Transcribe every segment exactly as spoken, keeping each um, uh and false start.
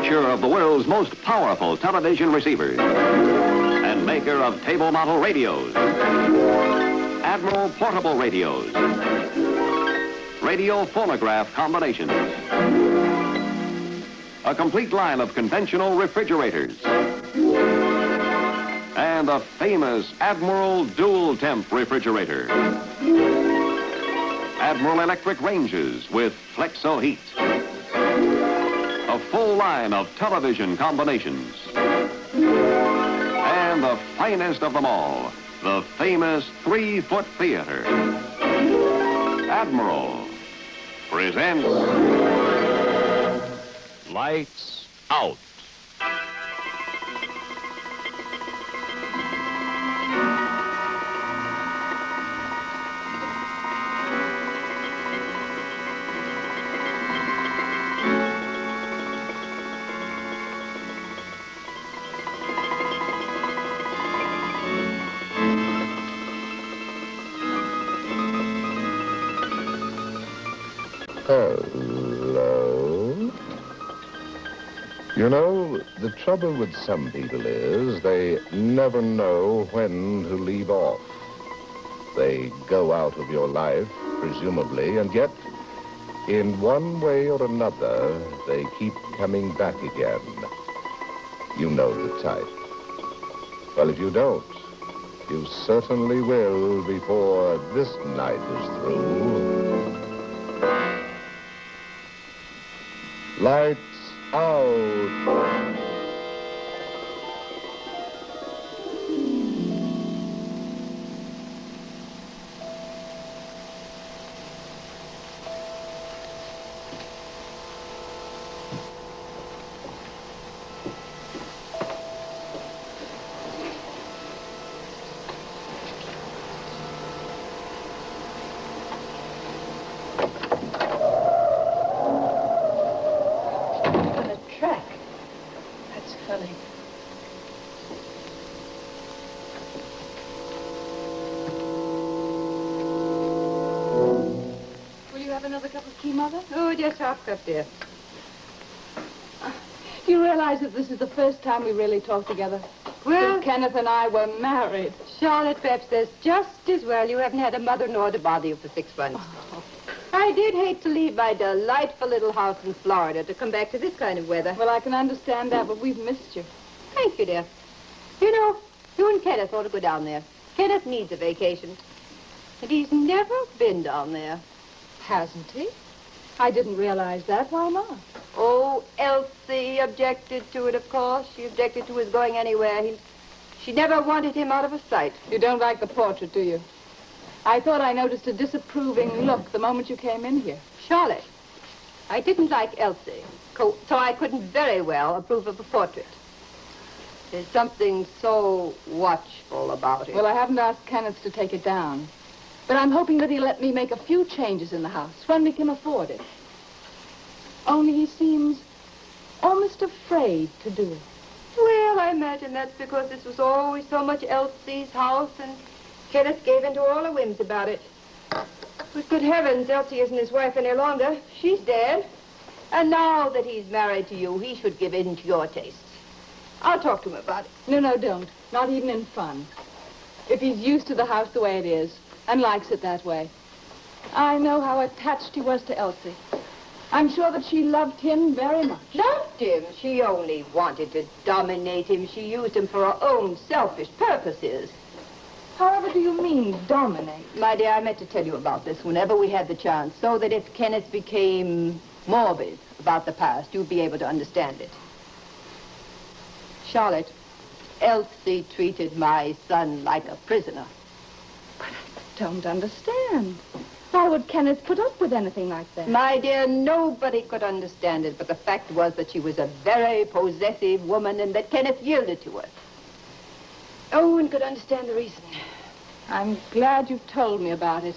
manufacturer of the world's most powerful television receivers and maker of table model radios, Admiral portable radios, radio phonograph combinations, a complete line of conventional refrigerators, and the famous Admiral Dual Temp refrigerator. Admiral electric ranges with Flexo Heat. A full line of television combinations. And the finest of them all, the famous three-foot theater. Admiral presents Lights Out. Hello. You know, the trouble with some people is they never know when to leave off. They go out of your life, presumably, and yet, in one way or another, they keep coming back again. You know the type. Well, if you don't, you certainly will before this night is through. Lights out. Another cup of tea, Mother? Oh, just half cup, dear. Uh, do you realize that this is the first time we really talked together? Well, since Kenneth and I were married. Charlotte Pepps, there's just as well you haven't had a mother-in-law to bother you for six months. Oh. I did hate to leave my delightful little house in Florida to come back to this kind of weather. Well, I can understand that, but we've missed you. Thank you, dear. You know, you and Kenneth ought to go down there. Kenneth needs a vacation. And he's never been down there. Hasn't he? I didn't realize that. Why not? Oh, Elsie objected to it, of course. She objected to his going anywhere. He, she never wanted him out of her sight. You don't like the portrait, do you? I thought I noticed a disapproving look the moment you came in here. Charlotte, I didn't like Elsie, so I couldn't very well approve of the portrait. There's something so watchful about it. Well, I haven't asked Kenneth to take it down. But I'm hoping that he'll let me make a few changes in the house when we can afford it. Only he seems almost afraid to do it. Well, I imagine that's because this was always so much Elsie's house, and Kenneth gave in to all her whims about it. But good heavens, Elsie isn't his wife any longer. She's dead. And now that he's married to you, he should give in to your tastes. I'll talk to him about it. No, no, don't. Not even in fun. If he's used to the house the way it is, and likes it that way. I know how attached he was to Elsie. I'm sure that she loved him very much. Loved him? She only wanted to dominate him. She used him for her own selfish purposes. However do you mean, dominate? My dear, I meant to tell you about this whenever we had the chance, so that if Kenneth became morbid about the past, you'd be able to understand it. Charlotte, Elsie treated my son like a prisoner. I don't understand. Why would Kenneth put up with anything like that? My dear, nobody could understand it, but the fact was that she was a very possessive woman and that Kenneth yielded to her. Oh, and could understand the reason. I'm glad you've told me about it.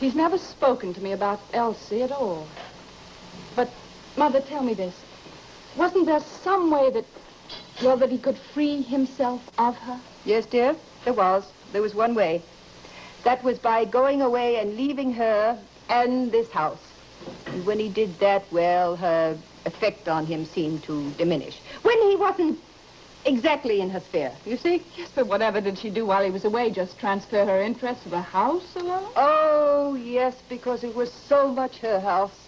He's never spoken to me about Elsie at all. But, Mother, tell me this. Wasn't there some way that, well, that he could free himself of her? Yes, dear, there was. There was one way. That was by going away and leaving her and this house. And when he did that, well, her effect on him seemed to diminish. When he wasn't exactly in her sphere, you see? Yes, but whatever did she do while he was away? Just transfer her interest to the house alone? Oh, yes, because it was so much her house.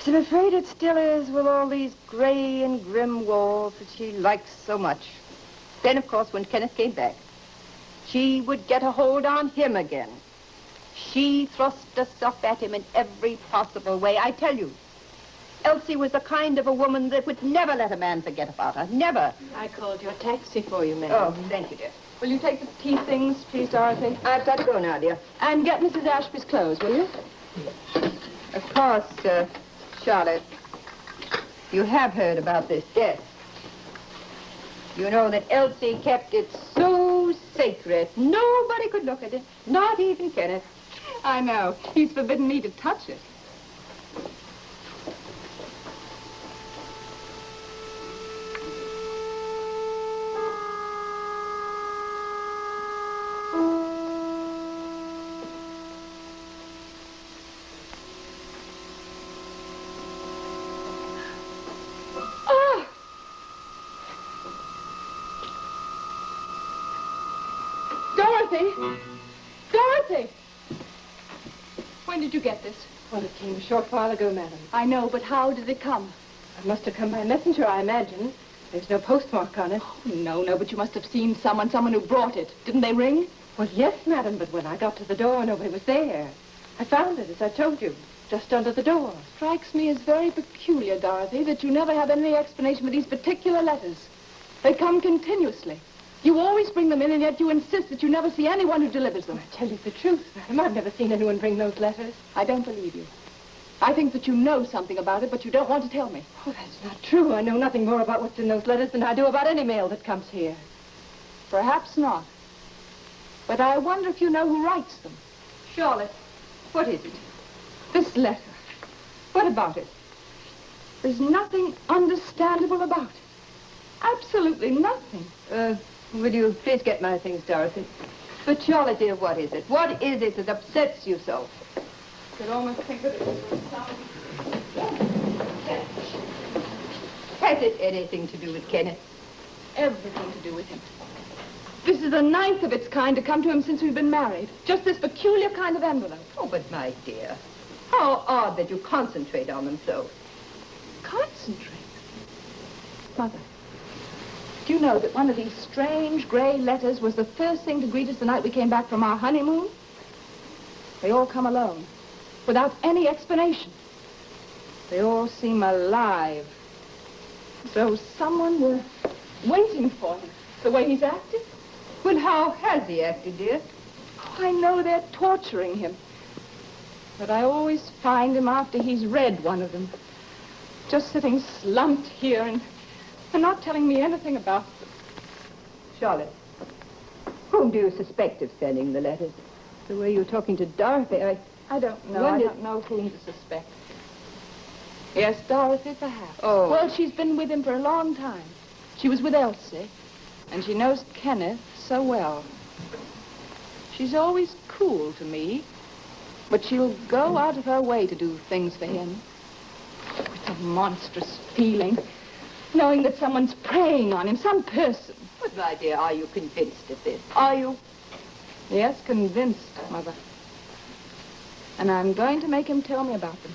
So I'm afraid it still is, with all these grey and grim walls that she likes so much. Then, of course, when Kenneth came back, she would get a hold on him again. She thrust herself at him in every possible way, I tell you. Elsie was the kind of a woman that would never let a man forget about her, never. I called your taxi for you, ma'am. Oh, thank you, dear. Will you take the tea things, please, Dorothy? I've got to go now, dear. And get Missus Ashby's clothes, will you? Of course, uh, Charlotte, you have heard about this death. You know that Elsie kept it so sacred. Nobody could look at it, not even Kenneth. I know. He's forbidden me to touch it. Dorothy! When did you get this? Well, it came a short while ago, madam. I know, but how did it come? It must have come by messenger, I imagine. There's no postmark on it. Oh, no, no, but you must have seen someone, someone who brought it. Didn't they ring? Well, yes, madam, but when I got to the door, nobody was there. I found it, as I told you, just under the door. Strikes me as very peculiar, Dorothy, that you never have any explanation for these particular letters. They come continuously. You always bring them in, and yet you insist that you never see anyone who delivers them. I tell you the truth, madam. I've never seen anyone bring those letters. I don't believe you. I think that you know something about it, but you don't want to tell me. Oh, that's not true. I know nothing more about what's in those letters than I do about any mail that comes here. Perhaps not. But I wonder if you know who writes them. Charlotte, what is it? This letter. What about it? There's nothing understandable about it. Absolutely nothing. Uh... Will you please get my things, Dorothy? But Charlotte, dear, what is it? What is it that upsets you so? I could almost think that it was something. Has it anything to do with Kenneth? Everything to do with him. This is the ninth of its kind to come to him since we've been married. Just this peculiar kind of envelope. Oh, but my dear, how odd that you concentrate on them so. Concentrate? Mother. Do you know that one of these strange grey letters was the first thing to greet us the night we came back from our honeymoon? They all come alone, without any explanation. They all seem alive. So someone were waiting for him, the way he's acted. Well, how has he acted, dear? Oh, I know they're torturing him. But I always find him after he's read one of them. Just sitting slumped here and... They're not telling me anything about them. Charlotte, whom do you suspect of sending the letters? The way you're talking to Dorothy, I... I don't know. I don't know whom to suspect. Yes, Dorothy, perhaps. Oh. Well, she's been with him for a long time. She was with Elsie, and she knows Kenneth so well. She's always cool to me, but she'll go out of her way to do things for him. It's a monstrous feeling. Knowing that someone's preying on him, some person. But, my dear, are you convinced of this? Are you? Yes, convinced, Mother. And I'm going to make him tell me about them.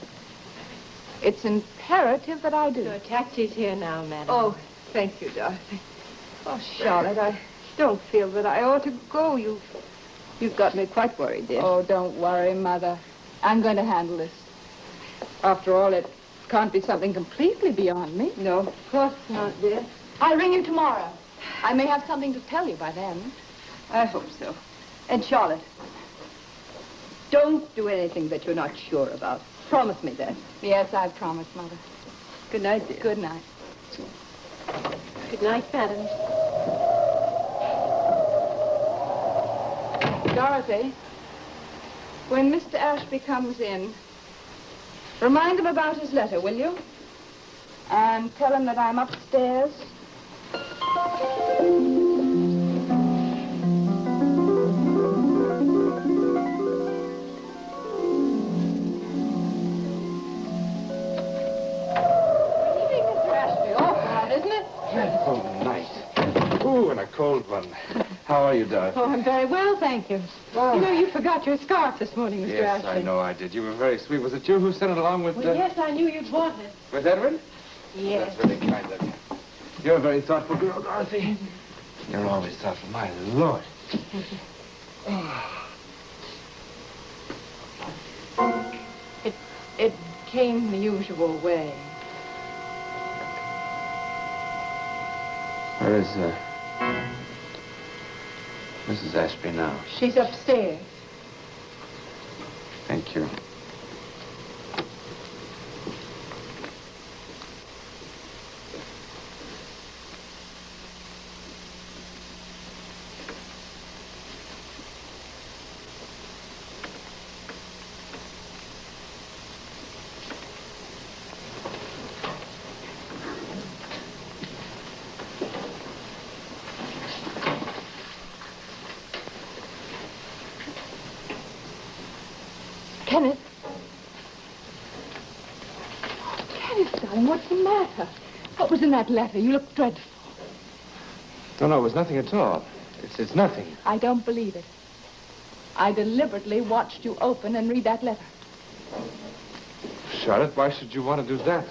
It's imperative that I do. Your taxi's here now, madam. Oh, thank you, Dorothy. Oh, Charlotte, I don't feel that I ought to go. You've, you've got me quite worried, dear. Oh, don't worry, Mother. I'm going to handle this. After all, it... can't be something completely beyond me. No, of course not, dear. I'll ring you tomorrow. I may have something to tell you by then. I hope so. And Charlotte, don't do anything that you're not sure about. Promise me that. Yes, I've promised, Mother. Good night, dear. Good night. Good night, madam. Dorothy, when Mister Ashby comes in, remind him about his letter, will you? And tell him that I'm upstairs. cold one. How are you, Dorothy? Oh, I'm very well, thank you. Well, you know, you forgot your scarf this morning, Mister Yes, Ashley. I know I did. You were very sweet. Was it you who sent it along with... Well, uh... yes, I knew you'd want it. With Edwin? Yes. Oh, that's really kind of you. You're a very thoughtful girl, Dorothy. You're always thoughtful. My Lord. Thank you. Oh. It, it came the usual way. Where is uh, Missus Ashby now? She's upstairs. Thank you. Kenneth. Kenneth, darling, what's the matter? What was in that letter? You look dreadful. No, no, it was nothing at all. It's, it's nothing. I don't believe it. I deliberately watched you open and read that letter. Charlotte, why should you want to do that?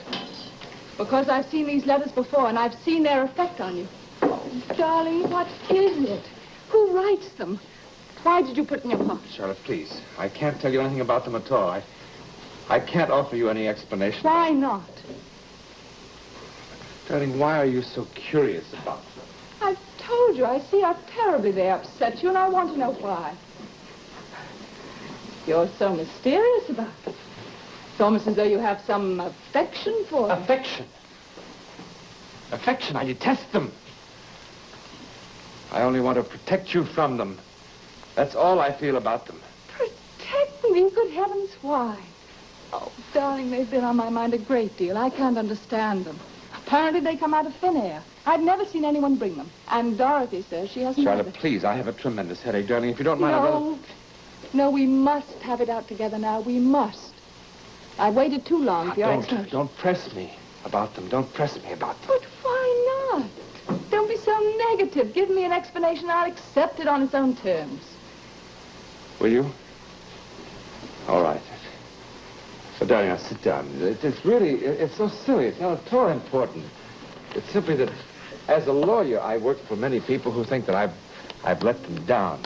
Because I've seen these letters before, and I've seen their effect on you. Oh, darling, what is it? Who writes them? Why did you put it in your pocket? Charlotte, please. I can't tell you anything about them at all. I, I can't offer you any explanation. Why not? Darling, why are you so curious about them? I've told you. I see how terribly they upset you, and I want to know why. You're so mysterious about them. It's almost as though you have some affection for them. Affection? Affection? I detest them. I only want to protect you from them. That's all I feel about them. Protect me? Good heavens, why? Oh, darling, they've been on my mind a great deal. I can't understand them. Apparently they come out of thin air. I've never seen anyone bring them. And Dorothy says she hasn't... Charlotte, please, I have a tremendous headache, darling. If you don't mind... No, no, we must have it out together now. We must. I've waited too long for your explanation. Don't press me about them. Don't press me about them. But why not? Don't be so negative. Give me an explanation. I'll accept it on its own terms. Will you? All right. So, darling, now sit down. It's, it's really, it's so silly. It's not at all important. It's simply that, as a lawyer, I work for many people who think that I've, I've let them down.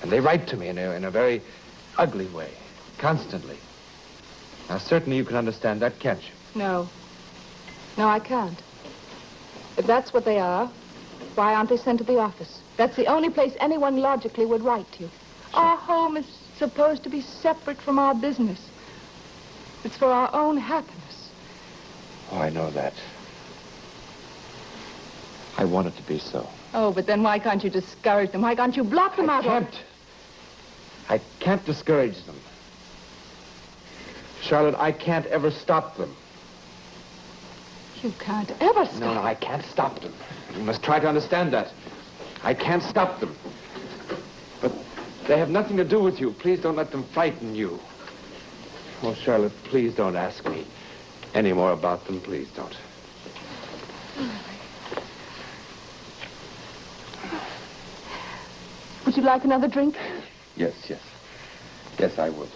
And they write to me in a, in a very ugly way, constantly. Now, certainly you can understand that, can't you? No. No, I can't. If that's what they are, why aren't they sent to the office? That's the only place anyone logically would write to you. Our home is supposed to be separate from our business. It's for our own happiness. Oh, I know that. I want it to be so. Oh, but then why can't you discourage them? Why can't you block them out? I can't. I can't discourage them. Charlotte, I can't ever stop them. You can't ever stop them? No, no, I can't stop them. You must try to understand that. I can't stop them. They have nothing to do with you. Please don't let them frighten you. Oh, Charlotte, please don't ask me any more about them. Please don't. Would you like another drink? Yes, yes. Yes, I would.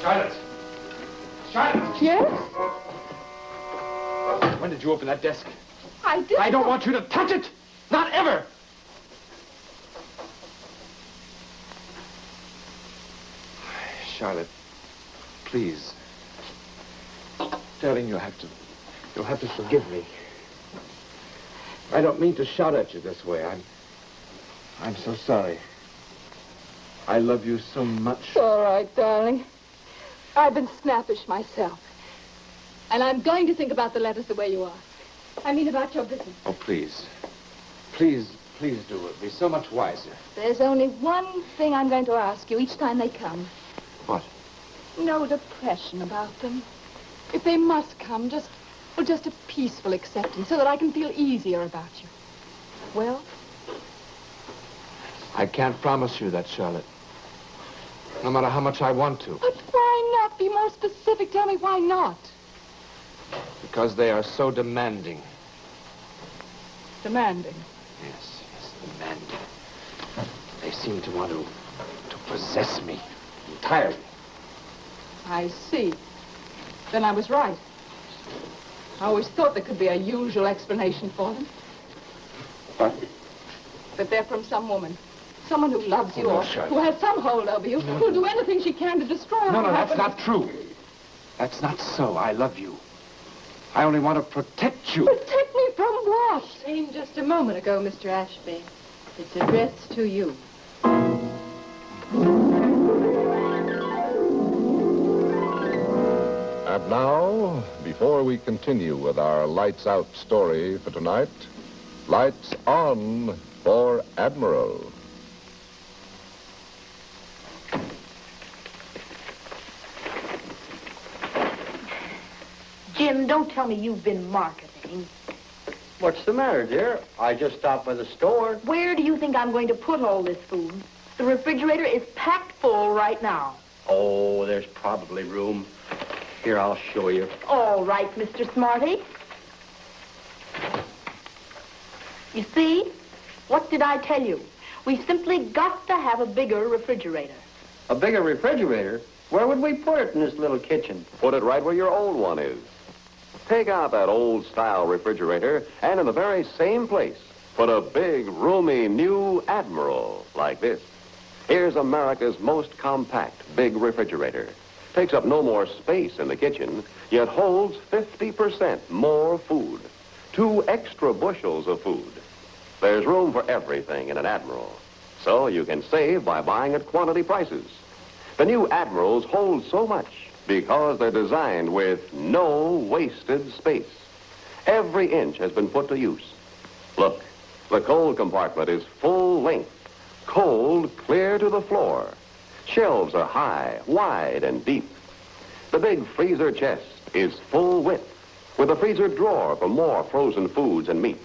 Charlotte! Charlotte! Yes? When did you open that desk? I did. I don't want you to touch it! Not ever! Charlotte, please. Darling, you'll have to... You'll have to forgive me. I don't mean to shout at you this way. I'm... I'm so sorry. I love you so much. It's all right, darling. I've been snappish myself. And I'm going to think about the letters the way you are. I mean, about your business. Oh, please. Please, please do. It'll be so much wiser. There's only one thing I'm going to ask you each time they come. What? No depression about them. If they must come, just, well, just a peaceful acceptance so that I can feel easier about you. Well? I can't promise you that, Charlotte. No matter how much I want to. But why? Be more specific. Tell me why not. Because they are so demanding. Demanding? Yes, yes, demanding. They seem to want to, to possess me entirely. I see. Then I was right. I always thought there could be a usual explanation for them. What? That they're from some woman. Someone who loves you, oh, no, or who has some hold over you, no, who'll do anything she can to destroy her. No, no, that's not true. That's not so. I love you. I only want to protect you. Protect me from what? It seemed just a moment ago, Mister Ashby. It's addressed to you. And now, before we continue with our Lights Out story for tonight, Lights On for Admiral. Jim, don't tell me you've been marketing. What's the matter, dear? I just stopped by the store. Where do you think I'm going to put all this food? The refrigerator is packed full right now. Oh, there's probably room. Here, I'll show you. All right, Mister Smarty. You see? What did I tell you? We've simply got to have a bigger refrigerator. A bigger refrigerator? Where would we put it in this little kitchen? Put it right where your old one is. Take out that old-style refrigerator, and in the very same place, put a big, roomy, new Admiral like this. Here's America's most compact big refrigerator. Takes up no more space in the kitchen, yet holds fifty percent more food. Two extra bushels of food. There's room for everything in an Admiral. So you can save by buying at quantity prices. The new Admirals hold so much because they're designed with no wasted space. Every inch has been put to use. Look, the cold compartment is full length, cold clear to the floor. Shelves are high, wide, and deep. The big freezer chest is full width, with a freezer drawer for more frozen foods and meat.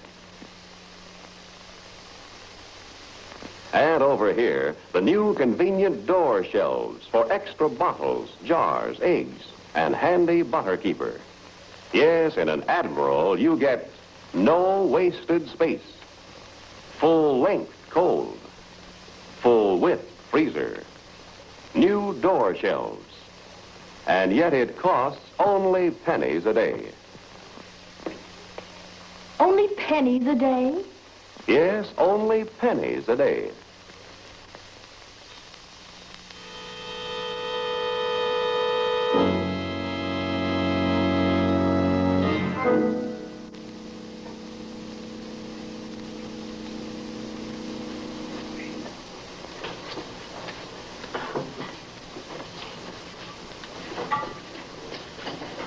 And over here, the new convenient door shelves for extra bottles, jars, eggs, and handy butter keeper. Yes, in an Admiral, you get no wasted space. Full length cold. Full width freezer. New door shelves. And yet it costs only pennies a day. Only pennies a day? Yes, only pennies a day.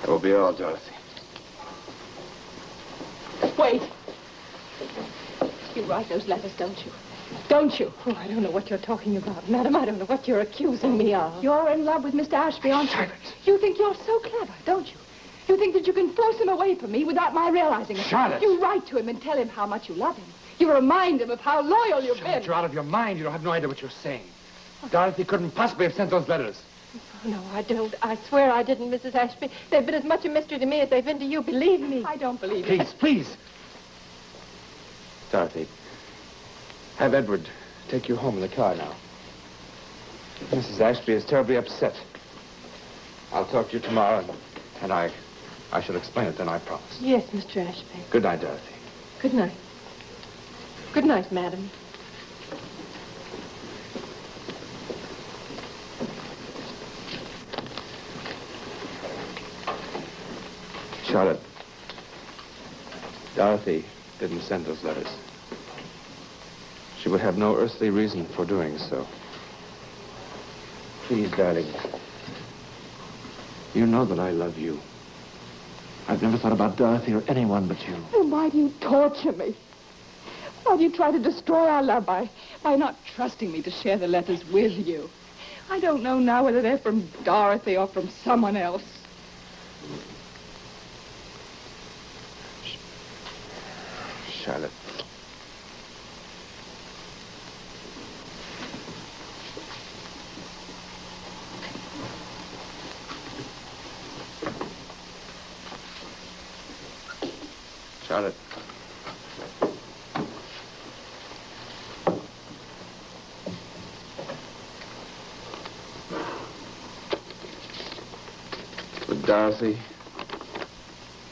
That will be all, Dorothy. Wait. You write those letters, don't you? Don't you? Oh, I don't know what you're talking about, madam. I don't know what you're accusing me of. You're in love with Mister Ashby, aren't you? You think you're so clever, don't you? You think that you can force him away from me without my realizing it. Charlotte! You write to him and tell him how much you love him. You remind him of how loyal you've Charlotte, been. You're out of your mind. You don't have no idea what you're saying. Oh. Dorothy couldn't possibly have sent those letters. No, I don't. I swear I didn't, Missus Ashby. They've been as much a mystery to me as they've been to you. Believe me. I don't believe please, it. Please, please. Dorothy, have Edward take you home in the car now. Missus Ashby is terribly upset. I'll talk to you tomorrow, and I, I shall explain it then, I promise. Yes, Mister Ashby. Good night, Dorothy. Good night. Good night, madam. Charlotte, Dorothy didn't send those letters. She would have no earthly reason for doing so. Please, darling, you know that I love you. I've never thought about Dorothy or anyone but you. Then why do you torture me? Why do you try to destroy our love by, by not trusting me to share the letters with you? I don't know now whether they're from Dorothy or from someone else. Charlotte. Shot it. Would Dorothy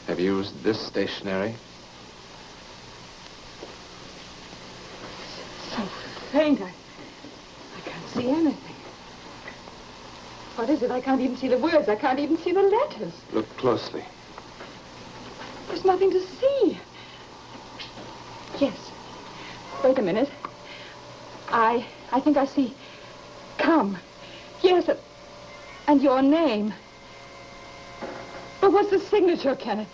have used this stationery? It's so faint. I, I can't see anything. What is it? I can't even see the words. I can't even see the letters. Look closely. There's nothing to see. Yes. Wait a minute. I, I think I see. Come. Yes, uh, and your name. But what's the signature, Kenneth?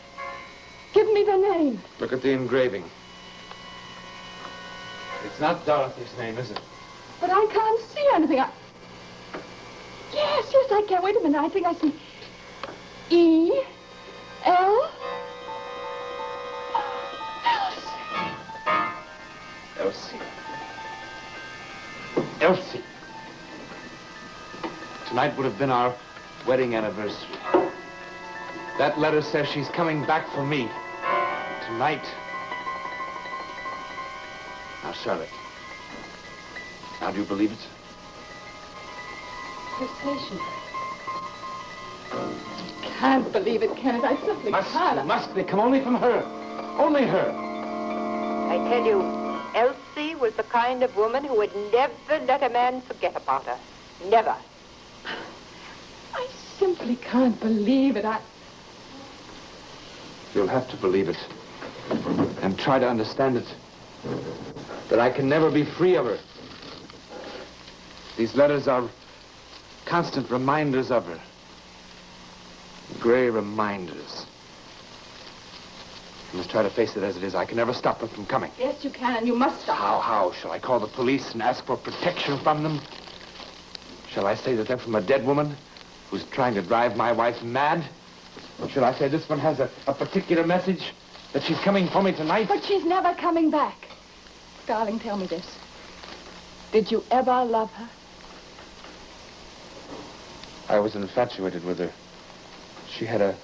Give me the name. Look at the engraving. It's not Dorothy's name, is it? But I can't see anything. I... Yes, yes, I can. Wait a minute. I think I see E, L. Elsie. Elsie. Tonight would have been our wedding anniversary. That letter says she's coming back for me. Tonight. Now, Charlotte. Now, do you believe it? Persuasion. I can't believe it, Kenneth. I simply must, can't. Must they come only from her? Only her. I tell you, Elsie was the kind of woman who would never let a man forget about her. Never. I simply can't believe it. I... You'll have to believe it and try to understand it. That I can never be free of her. These letters are constant reminders of her. Gray reminders. I must try to face it as it is. I can never stop them from coming. Yes, you can, and you must stop. How, how? Shall I call the police and ask for protection from them? Shall I say that they're from a dead woman who's trying to drive my wife mad? Shall I say this one has a, a particular message? That she's coming for me tonight? But she's never coming back. Darling, tell me this. Did you ever love her? I was infatuated with her. She had a,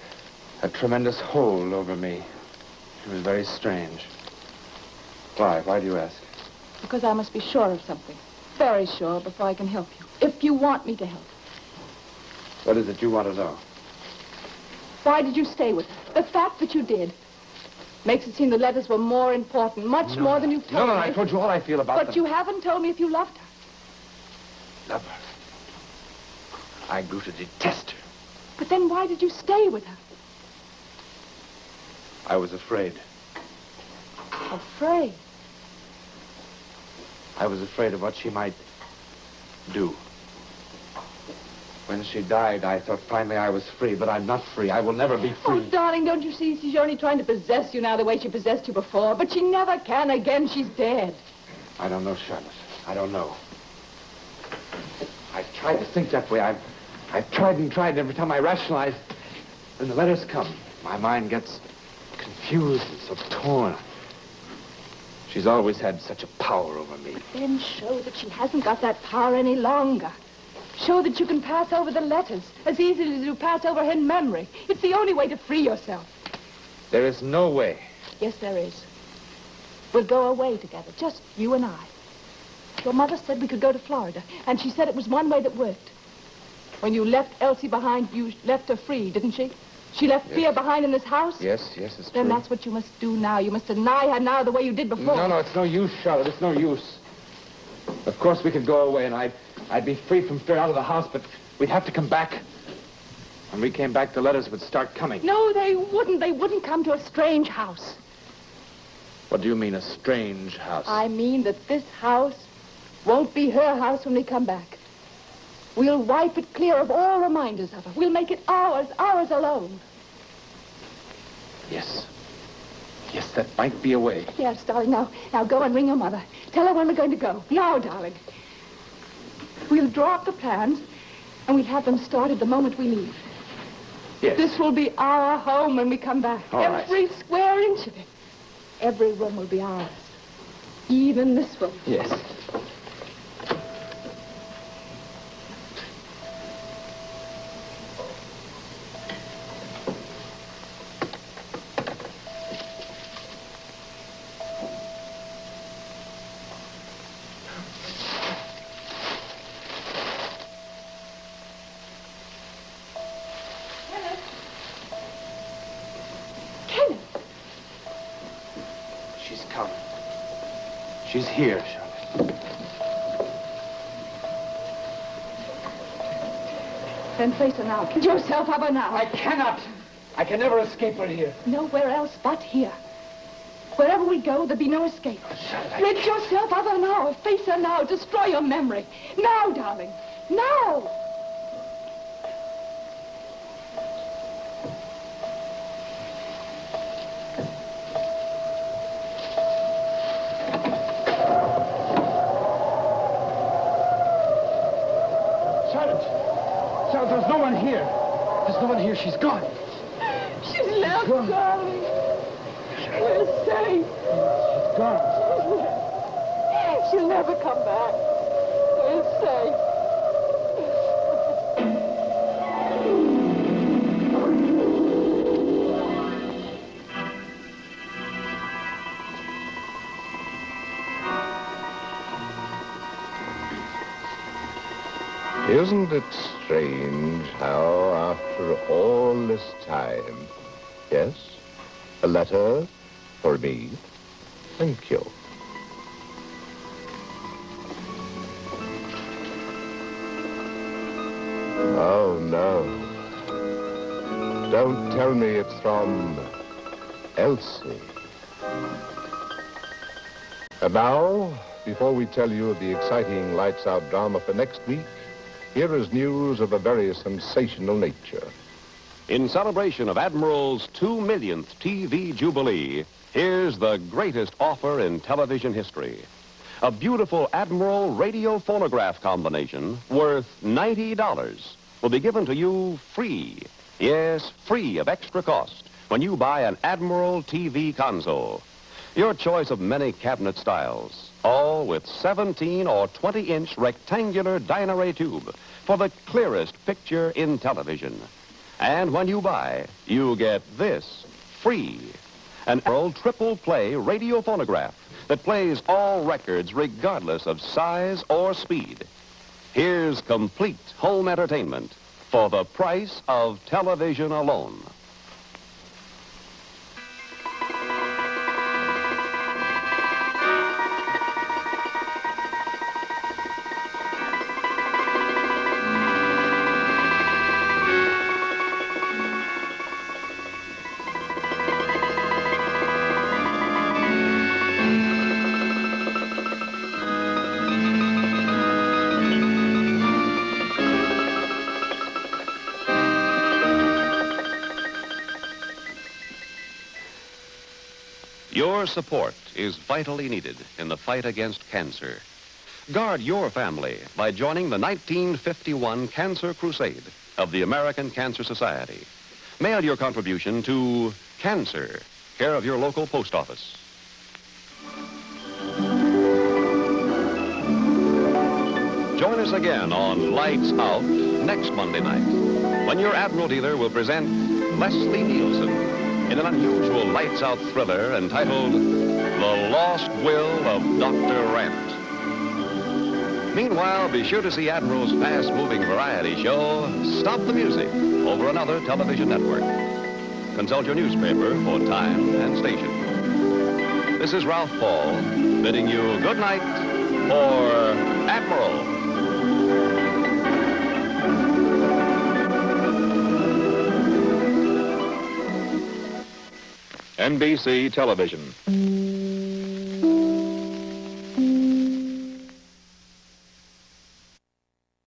a tremendous hold over me. It was very strange. Why? Why do you ask? Because I must be sure of something. Very sure before I can help you. If you want me to help. What is it you want to know? Why did you stay with her? The fact that you did makes it seem the letters were more important, much no, more than you've told me. No, no, I told you all I feel about them. But you haven't told me if you loved her. Love her? I grew to detest her. But then why did you stay with her? I was afraid. Afraid? I was afraid of what she might do. When she died, I thought finally I was free, but I'm not free. I will never be free. Oh, darling, don't you see? She's only trying to possess you now the way she possessed you before, but she never can again. She's dead. I don't know, Charlotte. I don't know. I've tried to think that way. I've, I've tried and tried, and every time I rationalize, then the letters come. My mind gets confused and so torn. She's always had such a power over me. But then show that she hasn't got that power any longer. Show that you can pass over the letters as easily as you pass over her memory. It's the only way to free yourself. There is no way. Yes, there is. We'll go away together, just you and I. Your mother said we could go to Florida, and she said it was one way that worked. When you left Elsie behind, you left her free, didn't she? She left yes. fear behind in this house? Yes, yes, it's then true. Then that's what you must do now. You must deny her now the way you did before. No, no, it's no use, Charlotte. It's no use. Of course we could go away, and I'd... I'd be free from fear out of the house, but we'd have to come back. When we came back, the letters would start coming. No, they wouldn't. They wouldn't come to a strange house. What do you mean, a strange house? I mean that this house won't be her house when we come back. We'll wipe it clear of all reminders of her. We'll make it ours, ours alone. Yes. Yes, that might be a way. Yes, darling, now, now go and ring your mother. Tell her when we're going to go. Now, darling. We'll draw up the plans, and we'll have them started the moment we leave. Yes. This will be our home when we come back. All Every right. square inch of it. Every room will be ours. Even this room. Yes. She's here, Shucks. Then face her now. Give yourself up now. I cannot. I can never escape her here. Nowhere else but here. Wherever we go, there'll be no escape. Oh, Charlotte. Rid yourself of her now. Face her now. Destroy your memory. Now, darling. Now! Charlotte! Charlotte, there's no one here. There's no one here. She's gone. She's left, She's gone. darling. We're safe. She's gone. She'll never come back. We're safe. Isn't it strange how, after all this time, yes, a letter for me, thank you. Oh, no. Don't tell me it's from Elsie. And now, before we tell you of the exciting Lights Out drama for next week, here is news of a very sensational nature. In celebration of Admiral's two millionth T V jubilee, here's the greatest offer in television history. A beautiful Admiral radio phonograph combination worth ninety dollars will be given to you free, yes, free of extra cost, when you buy an Admiral T V console. Your choice of many cabinet styles, all with seventeen or twenty inch rectangular Dynaray tube for the clearest picture in television. And when you buy, you get this free, an Admiral triple play radio phonograph that plays all records regardless of size or speed. Here's complete home entertainment for the price of television alone. Your support is vitally needed in the fight against cancer. Guard your family by joining the nineteen fifty-one Cancer Crusade of the American Cancer Society. Mail your contribution to Cancer, care of your local post office. Join us again on Lights Out next Monday night, when your Admiral dealer will present Leslie Nielsen in an unusual lights-out thriller entitled The Lost Will of Doctor Rent. Meanwhile, be sure to see Admiral's fast-moving variety show, Stop the Music, over another television network. Consult your newspaper for time and station. This is Ralph Paul, bidding you good night for Admiral. N B C Television.